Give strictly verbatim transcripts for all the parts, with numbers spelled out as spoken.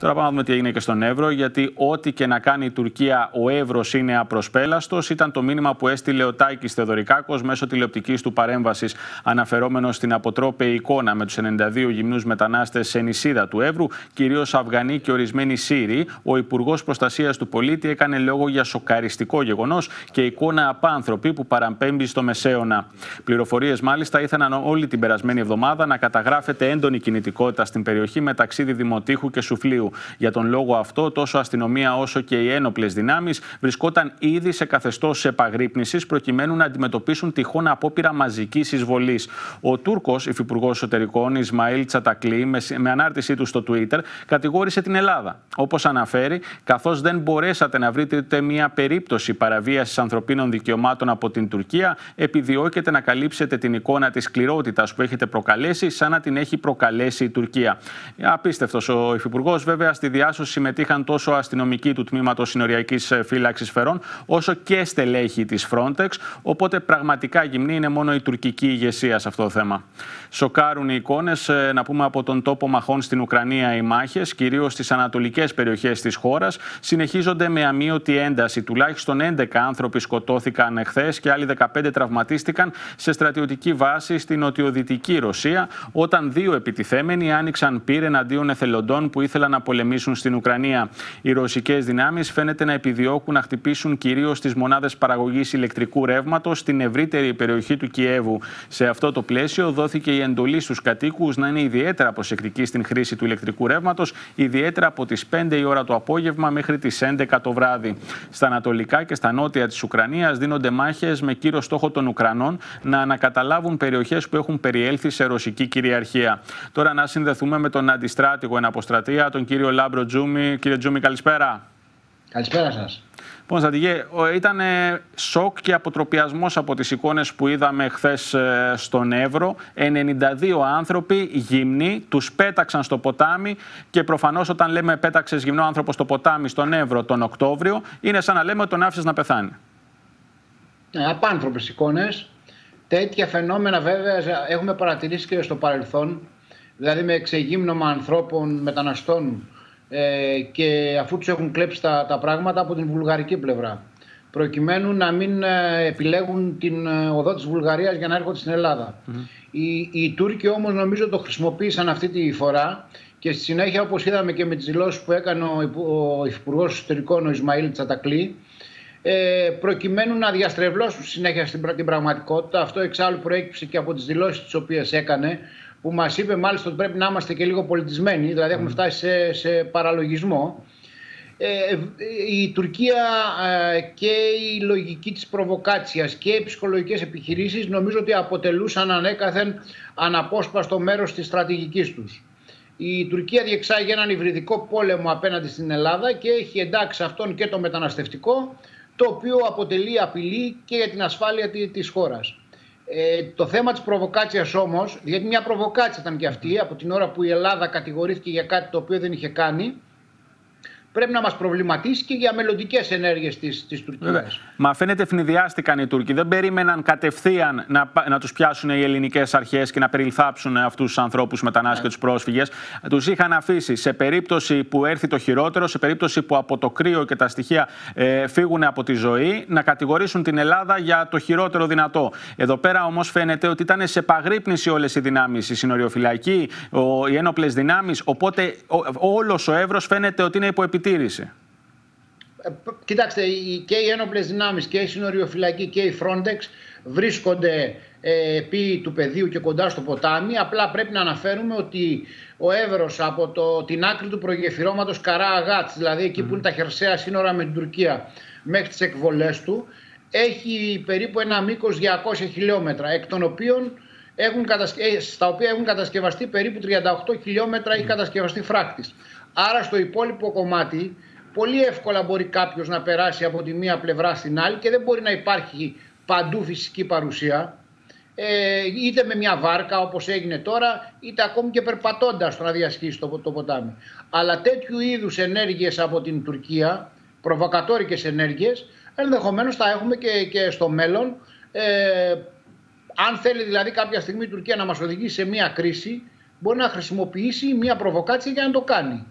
Τώρα πάμε να δούμε τι έγινε και στον Έβρο, γιατί ό,τι και να κάνει η Τουρκία, ο Έβρος είναι απροσπέλαστος. Ήταν το μήνυμα που έστειλε ο Τάκης Θεοδωρικάκος μέσω τηλεοπτικής του παρέμβασης, αναφερόμενος στην αποτρόπαιη εικόνα με τους ενενήντα δύο γυμνούς μετανάστες σε νησίδα του Έβρου, κυρίως Αφγανοί και ορισμένοι Σύριοι. Ο Υπουργός Προστασίας του Πολίτη έκανε λόγο για σοκαριστικό γεγονός και εικόνα απάνθρωπη που παραπέμπει στο Μεσαίωνα. Πληροφορίες, μάλιστα, ήθελαν όλη την περασμένη εβδομάδα να καταγράφεται έντονη κινητικότητα στην περιοχή μεταξύ Δημοτήχου και Σουφλίου. Για τον λόγο αυτό, τόσο αστυνομία όσο και οι ένοπλες δυνάμεις βρισκόταν ήδη σε καθεστώς επαγρύπνησης προκειμένου να αντιμετωπίσουν τυχόν απόπειρα μαζικής εισβολής. Ο Τούρκος υφυπουργός Εσωτερικών Ισμαήλ Τσατακλή, με ανάρτησή του στο Twitter, κατηγόρησε την Ελλάδα. Όπως αναφέρει, καθώς δεν μπορέσατε να βρείτε ούτε μία περίπτωση παραβίασης ανθρωπίνων δικαιωμάτων από την Τουρκία, επιδιώκεται να καλύψετε την εικόνα της σκληρότητας που έχετε προκαλέσει, σαν να την έχει προκαλέσει η Τουρκία. Απίστευτος ο υφυπουργός. Βέβαια, στη διάσωση συμμετείχαν τόσο αστυνομικοί του τμήματος συνοριακής φύλαξης Φερών, όσο και στελέχοι της Frontex. Οπότε, πραγματικά γυμνή είναι μόνο η τουρκική ηγεσία σε αυτό το θέμα. Σοκάρουν οι εικόνες, να πούμε, από τον τόπο μαχών στην Ουκρανία. Οι μάχες, κυρίως στις ανατολικές περιοχές της χώρας, συνεχίζονται με αμείωτη ένταση. Τουλάχιστον έντεκα άνθρωποι σκοτώθηκαν χθες και άλλοι δεκαπέντε τραυματίστηκαν σε στρατιωτική βάση στην νοτιοδυτική Ρωσία, όταν δύο επιτιθέμενοι άνοιξαν πύρ εναντίον εθελοντών που ήθελαν να πολεμήσουν στην Ουκρανία. Οι ρωσικές δυνάμεις φαίνεται να επιδιώκουν να χτυπήσουν κυρίως τις μονάδες παραγωγής ηλεκτρικού ρεύματος στην ευρύτερη περιοχή του Κιέβου. Σε αυτό το πλαίσιο, δόθηκε η εντολή στους κατοίκους να είναι ιδιαίτερα προσεκτικοί στην χρήση του ηλεκτρικού ρεύματος, ιδιαίτερα από τις πέντε η ώρα το απόγευμα μέχρι τις έντεκα το βράδυ. Στα ανατολικά και στα νότια της Ουκρανίας δίνονται μάχες με κύριο στόχο των Ουκρανών να ανακαταλάβουν περιοχές που έχουν περιέλθει σε ρωσική κυριαρχία. Τώρα να συνδεθούμε με τον αντιστράτηγο εν αποστρατεία, τον κύριο Λάμπρο Τζούμη. Κύριε Τζούμη, καλησπέρα. Καλησπέρα σας. Λοιπόν, στρατηγέ, ήταν σοκ και αποτροπιασμός από τις εικόνες που είδαμε χθες στον Έβρο. ενενήντα δύο άνθρωποι γυμνοί, τους πέταξαν στο ποτάμι και προφανώς όταν λέμε πέταξες γυμνό άνθρωπο στο ποτάμι στον Έβρο τον Οκτώβριο, είναι σαν να λέμε ότι τον άφησες να πεθάνει. Ναι, απάνθρωπες εικόνες. Τέτοια φαινόμενα βέβαια έχουμε παρατηρήσει και στο παρελθόν. Δηλαδή με εξεγύμνομα ανθρώπων μεταναστών ε, και αφού τους έχουν κλέψει τα, τα πράγματα από την βουλγαρική πλευρά, προκειμένου να μην ε, επιλέγουν την ε, οδό της Βουλγαρίας για να έρχονται στην Ελλάδα. Mm. Οι, οι Τούρκοι όμως νομίζω το χρησιμοποίησαν αυτή τη φορά και στη συνέχεια, όπως είδαμε και με τις δηλώσεις που έκανε ο, ο Υφυπουργός Εσωτερικών, ο Ισμαήλ Τσατακλή, ε, προκειμένου να διαστρεβλώσουν συνέχεια στην, την πραγματικότητα. Αυτό εξάλλου προέκυψε και από τις δηλώσεις τις οποίες έκανε, που μας είπε μάλιστα ότι πρέπει να είμαστε και λίγο πολιτισμένοι, δηλαδή έχουμε φτάσει σε, σε παραλογισμό. Ε, η Τουρκία ε, και η λογική της προβοκάτσιας και οι ψυχολογικές επιχειρήσεις νομίζω ότι αποτελούσαν ανέκαθεν αναπόσπαστο μέρος της στρατηγικής τους. Η Τουρκία διεξάγει έναν υβριδικό πόλεμο απέναντι στην Ελλάδα και έχει εντάξει αυτόν και το μεταναστευτικό, το οποίο αποτελεί απειλή και για την ασφάλεια της χώρας. Ε, το θέμα της προβοκάτσιας όμως, γιατί μια προβοκάτσια ήταν και αυτή, από την ώρα που η Ελλάδα κατηγορήθηκε για κάτι το οποίο δεν είχε κάνει, πρέπει να μας προβληματίσει και για μελλοντικές ενέργειες της, της Τουρκίας. Βέβαια. Μα φαίνεται ευνηδιάστηκαν οι Τούρκοι. Δεν περίμεναν κατευθείαν να, να τους πιάσουν οι ελληνικές αρχές και να περιλθάψουν αυτούς τους ανθρώπους μετανάστες και τους πρόσφυγες. Τους είχαν αφήσει σε περίπτωση που έρθει το χειρότερο, σε περίπτωση που από το κρύο και τα στοιχεία ε, φύγουν από τη ζωή, να κατηγορήσουν την Ελλάδα για το χειρότερο δυνατό. Εδώ πέρα όμως φαίνεται ότι ήταν σε επαγρύπνηση όλες οι δυνάμεις, οι συνοριοφυλακοί, ο, οι ένοπλες δυνάμεις. Οπότε όλος ο Έβρος φαίνεται ότι είναι υποεπιτήρηση. Κοιτάξτε, και οι ένοπλες δυνάμεις και οι συνοριοφυλακοί και η Frontex βρίσκονται επί του πεδίου και κοντά στο ποτάμι. Απλά πρέπει να αναφέρουμε ότι ο Έβρος από το, την άκρη του προγεφυρώματος Καρά Αγάτς, δηλαδή εκεί που είναι τα χερσαία σύνορα με την Τουρκία, μέχρι τις εκβολές του, έχει περίπου ένα μήκος διακόσια χιλιόμετρα, εκ των οποίων έχουν κατασκευαστεί, στα οποία έχουν κατασκευαστεί περίπου τριάντα οκτώ χιλιόμετρα ή κατασκευαστεί φράκτης. Άρα στο υπόλοιπο κομμάτι πολύ εύκολα μπορεί κάποιος να περάσει από τη μία πλευρά στην άλλη και δεν μπορεί να υπάρχει παντού φυσική παρουσία, ε, είτε με μια βάρκα όπως έγινε τώρα, είτε ακόμη και περπατώντας το να διασχίσει το, το ποτάμι. Αλλά τέτοιου είδους ενέργειες από την Τουρκία, προβοκατόρικες ενέργειες, ενδεχομένως θα έχουμε και, και στο μέλλον. Ε, αν θέλει δηλαδή κάποια στιγμή η Τουρκία να μας οδηγήσει σε μια κρίση, μπορεί να χρησιμοποιήσει μια προβοκάτσια για να το κάνει.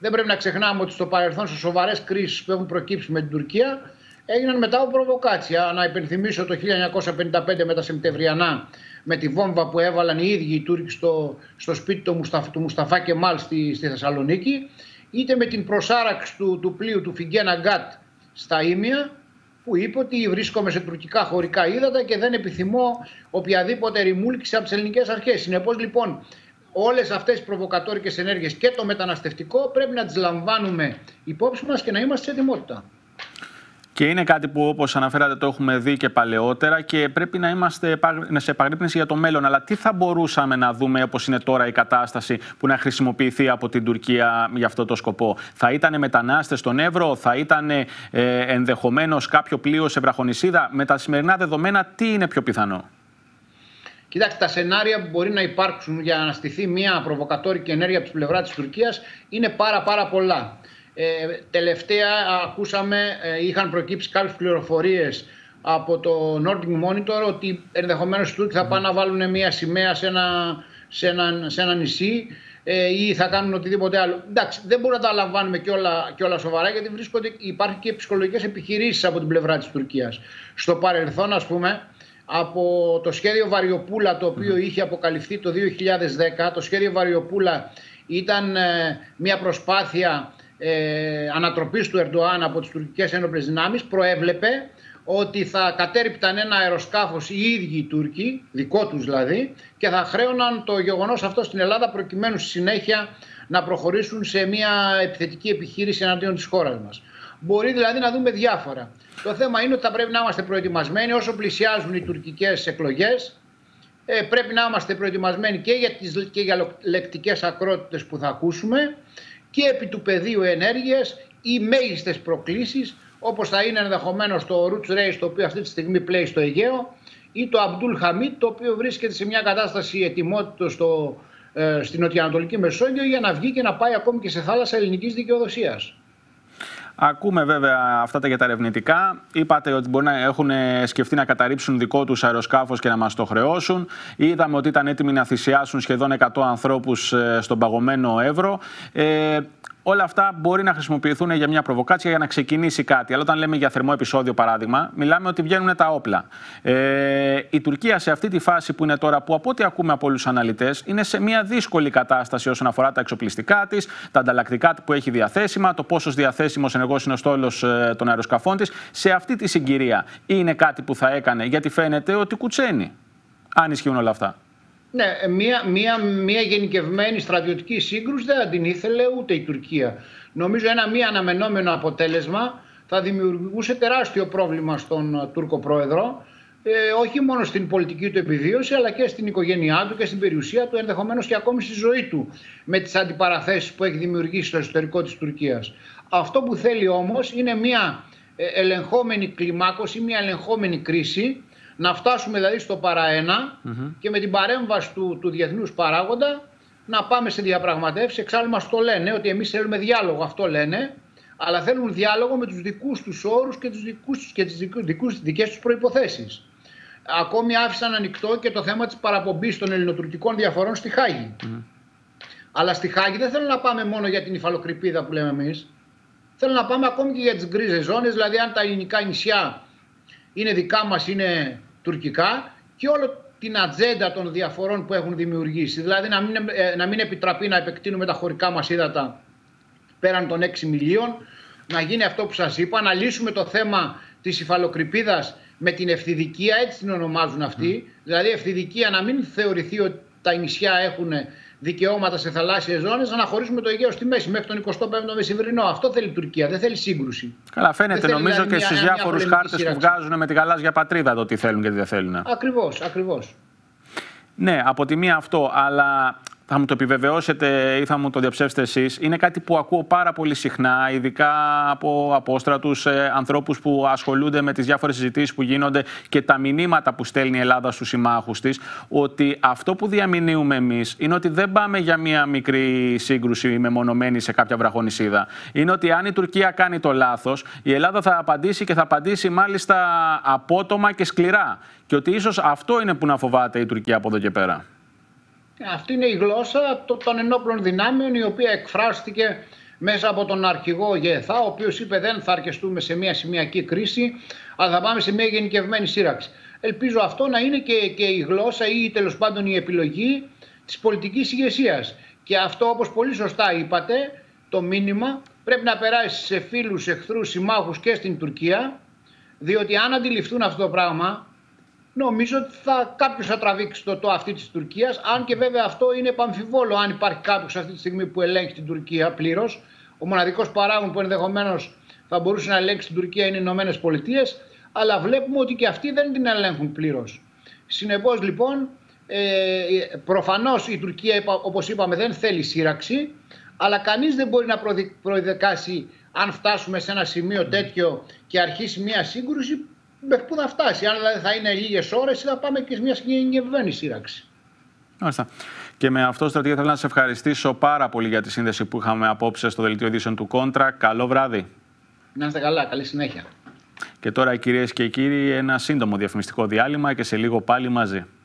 Δεν πρέπει να ξεχνάμε ότι στο παρελθόν, σε σοβαρές κρίσεις που έχουν προκύψει με την Τουρκία, έγιναν μετά από προβοκάτσια. Να υπενθυμίσω το χίλια εννιακόσια πενήντα πέντε με τα Σεπτεμβριανά, με τη βόμβα που έβαλαν οι ίδιοι οι Τούρκοι στο, στο σπίτι του Μουσταφ, του Μουσταφά Κεμάλ στη, στη Θεσσαλονίκη, είτε με την προσάραξη του, του πλοίου του Φιγκένα Γκάτ στα Ήμια, που είπε ότι βρίσκομαι σε τουρκικά χωρικά ύδατα και δεν επιθυμώ οποιαδήποτε ρημούλκηση από τις ελληνικές αρχές. Συνεπώς λοιπόν, όλες αυτές οι προβοκατόρικες ενέργειες και το μεταναστευτικό πρέπει να τις λαμβάνουμε υπόψη μας και να είμαστε σε ετοιμότητα. Και είναι κάτι που, όπως αναφέρατε, το έχουμε δει και παλαιότερα και πρέπει να είμαστε σε επαγρύπνηση για το μέλλον. Αλλά τι θα μπορούσαμε να δούμε, όπως είναι τώρα η κατάσταση, που να χρησιμοποιηθεί από την Τουρκία για αυτό το σκοπό? Θα ήταν μετανάστες στον Έβρο, θα ήταν ε, ενδεχομένως κάποιο πλοίο σε βραχονησίδα? Με τα σημερινά δεδομένα, τι είναι πιο πιθανό? Κοιτάξτε, τα σενάρια που μπορεί να υπάρξουν για να στηθεί μια προβοκατόρικη ενέργεια από την πλευρά της Τουρκίας είναι πάρα, πάρα πολλά. Ε, τελευταία ακούσαμε, ε, είχαν προκύψει κάποιες πληροφορίες από το Nordic Monitor ότι ενδεχομένως οι Τούρκοι θα πάνε να βάλουν μια σημαία σε ένα, σε ένα, σε ένα νησί ε, ή θα κάνουν οτιδήποτε άλλο. Εντάξει, δεν μπορούμε να τα λαμβάνουμε και όλα, και όλα σοβαρά, γιατί βρίσκονται, υπάρχουν και ψυχολογικές επιχειρήσεις από την πλευρά της Τουρκίας. Στο παρελθόν, ας πούμε, από το σχέδιο Βαριοπούλα, το οποίο είχε αποκαλυφθεί το δύο χιλιάδες δέκα, το σχέδιο Βαριοπούλα ήταν ε, μια προσπάθεια Ε, ανατροπής του Ερντοάν από τις τουρκικές ένοπλες δυνάμεις, προέβλεπε ότι θα κατέρριπταν ένα αεροσκάφος οι ίδιοι οι Τούρκοι, δικό τους δηλαδή, και θα χρέωναν το γεγονός αυτό στην Ελλάδα προκειμένου στη συνέχεια να προχωρήσουν σε μια επιθετική επιχείρηση εναντίον της χώρας μας. Μπορεί δηλαδή να δούμε διάφορα. Το θέμα είναι ότι θα πρέπει να είμαστε προετοιμασμένοι όσο πλησιάζουν οι τουρκικές εκλογές. Ε, πρέπει να είμαστε προετοιμασμένοι και για, τις, και για λεκτικές ακρότητες που θα ακούσουμε, και επί του πεδίου ενέργειας οι μέγιστες προκλήσεις, όπως θα είναι ενδεχομένως το Roots Race, το οποίο αυτή τη στιγμή πλέει στο Αιγαίο, ή το Abdul Hamid, το οποίο βρίσκεται σε μια κατάσταση ετοιμότητας στο, ε, στην νοτιοανατολική Μεσόγειο, για να βγει και να πάει ακόμη και σε θάλασσα ελληνικής δικαιοδοσίας. Ακούμε βέβαια αυτά τα για τα ερευνητικά. Είπατε ότι μπορεί να έχουν σκεφτεί να καταρρύψουν δικό τους αεροσκάφος και να μας το χρεώσουν. Είδαμε ότι ήταν έτοιμοι να θυσιάσουν σχεδόν εκατό ανθρώπους στον παγωμένο Έβρο. Ε, όλα αυτά μπορεί να χρησιμοποιηθούν για μια προβοκάτσια για να ξεκινήσει κάτι. Αλλά όταν λέμε για θερμό επεισόδιο, παράδειγμα, μιλάμε ότι βγαίνουν τα όπλα. Ε, η Τουρκία σε αυτή τη φάση που είναι τώρα, που από ό,τι ακούμε από όλους τους αναλυτές, είναι σε μια δύσκολη κατάσταση όσον αφορά τα εξοπλιστικά της, τα ανταλλακτικά που έχει διαθέσιμα, το πόσο διαθέσιμος ενεργός είναι ο στόλος των αεροσκαφών της. Σε αυτή τη συγκυρία, είναι κάτι που θα έκανε? Γιατί φαίνεται ότι κουτσένει, αν ισχύουν όλα αυτά. Ναι, μια, μια, μια γενικευμένη στρατιωτική σύγκρουση δεν την ήθελε ούτε η Τουρκία. Νομίζω ένα μη αναμενόμενο αποτέλεσμα θα δημιουργούσε τεράστιο πρόβλημα στον Τούρκο πρόεδρο, ε, όχι μόνο στην πολιτική του επιβίωση, αλλά και στην οικογένειά του και στην περιουσία του, ενδεχομένως και ακόμη στη ζωή του, με τις αντιπαραθέσεις που έχει δημιουργήσει στο εσωτερικό της Τουρκίας. Αυτό που θέλει όμως είναι μια ελεγχόμενη κλιμάκωση, μια ελεγχόμενη κρίση. Να φτάσουμε δηλαδή στο παραένα mm-hmm. και με την παρέμβαση του, του διεθνούς παράγοντα να πάμε σε διαπραγματεύσεις. Εξάλλου μας το λένε ότι εμείς θέλουμε διάλογο, αυτό λένε, αλλά θέλουν διάλογο με τους δικούς τους όρους και, τους δικούς τους, και τις δικούς, δικές τους προϋποθέσεις. Ακόμη άφησαν ανοιχτό και το θέμα της παραπομπής των ελληνοτουρκικών διαφορών στη Χάγη. Mm-hmm. Αλλά στη Χάγη δεν θέλουν να πάμε μόνο για την υφαλοκρηπίδα που λέμε εμείς. Θέλουν να πάμε ακόμη και για τις γκρίζες ζώνες, δηλαδή αν τα ελληνικά νησιά είναι δικά μας, είναι τουρκικά, και όλο την ατζέντα των διαφορών που έχουν δημιουργήσει. Δηλαδή να μην, να μην επιτραπεί να επεκτείνουμε τα χωρικά μας ύδατα πέραν των έξι μιλίων, να γίνει αυτό που σας είπα, να λύσουμε το θέμα της υφαλοκρηπίδας με την ευθυδικία, έτσι την ονομάζουν αυτοί. Mm. Δηλαδή ευθυδικία, να μην θεωρηθεί ότι τα νησιά έχουν δικαιώματα σε θαλάσσιες ζώνες, να χωρίσουμε το Αιγαίο στη μέση μέχρι τον εικοστό πέμπτο Μεσημβρινό. Αυτό θέλει η Τουρκία, δεν θέλει σύγκρουση. Καλά, φαίνεται νομίζω και στους διάφορους χάρτες που βγάζουν με τη γαλάζια πατρίδα το τι θέλουν και τι δεν θέλουν. Ακριβώς, ακριβώς. Ναι, από τη μία αυτό, αλλά θα μου το επιβεβαιώσετε ή θα μου το διαψεύσετε εσείς, είναι κάτι που ακούω πάρα πολύ συχνά, ειδικά από απόστρατους, ε, ανθρώπους που ασχολούνται με τις διάφορες συζητήσεις που γίνονται και τα μηνύματα που στέλνει η Ελλάδα στους συμμάχους της, ότι αυτό που διαμηνύουμε εμείς είναι ότι δεν πάμε για μια μικρή σύγκρουση μεμονωμένη σε κάποια βραχονησίδα. Είναι ότι αν η Τουρκία κάνει το λάθος, η Ελλάδα θα απαντήσει και θα απαντήσει μάλιστα απότομα και σκληρά. Και ότι ίσως αυτό είναι που να φοβάται η Τουρκία από εδώ και πέρα. Αυτή είναι η γλώσσα των ενόπλων δυνάμεων, η οποία εκφράστηκε μέσα από τον αρχηγό ΓΕΘΑ, ο οποίος είπε δεν θα αρκεστούμε σε μια σημειακή κρίση, αλλά θα πάμε σε μια γενικευμένη σύραξη. Ελπίζω αυτό να είναι και, και η γλώσσα ή τέλος πάντων η επιλογή της πολιτικής ηγεσίας. Και αυτό, όπως πολύ σωστά είπατε, το μήνυμα πρέπει να περάσει σε φίλους, εχθρούς, συμμάχους και στην Τουρκία, διότι αν αντιληφθούν αυτό το πράγμα, νομίζω ότι θα, κάποιος θα τραβήξει το, το αυτή της Τουρκίας, αν και βέβαια αυτό είναι επαμφιβόλο αν υπάρχει κάποιος αυτή τη στιγμή που ελέγχει την Τουρκία πλήρως. Ο μοναδικός παράγων που ενδεχομένως θα μπορούσε να ελέγξει την Τουρκία είναι οι Ηνωμένες Πολιτείες, αλλά βλέπουμε ότι και αυτοί δεν την ελέγχουν πλήρως. Συνεπώς λοιπόν, ε, προφανώς η Τουρκία, όπως είπαμε, δεν θέλει σύραξη, αλλά κανείς δεν μπορεί να προδικάσει αν φτάσουμε σε ένα σημείο τέτοιο και αρχίσει μια σύγκρουση, μέχρι πού θα φτάσει, αν δηλαδή θα είναι λίγες ώρες ή θα πάμε και σε μια συγκεκριμένη σύραξη. Μάλιστα. Και με αυτό, στρατηγέ, θέλω να σας ευχαριστήσω πάρα πολύ για τη σύνδεση που είχαμε απόψε στο δελτίο ειδήσεων του Κόντρα. Καλό βράδυ. Να είστε καλά, καλή συνέχεια. Και τώρα, κυρίες και κύριοι, ένα σύντομο διαφημιστικό διάλειμμα και σε λίγο πάλι μαζί.